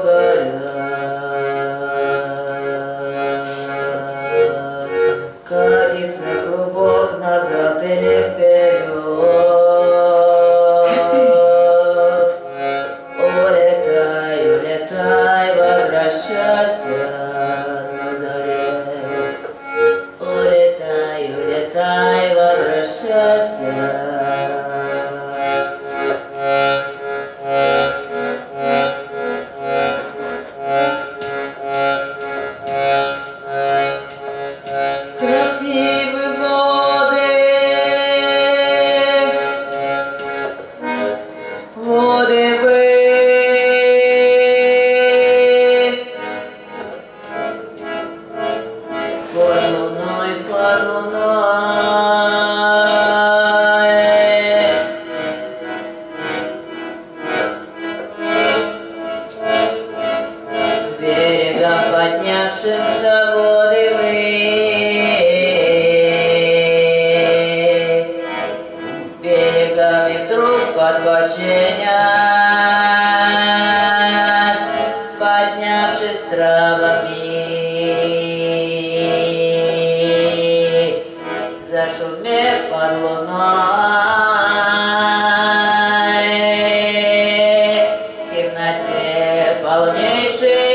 Полнейший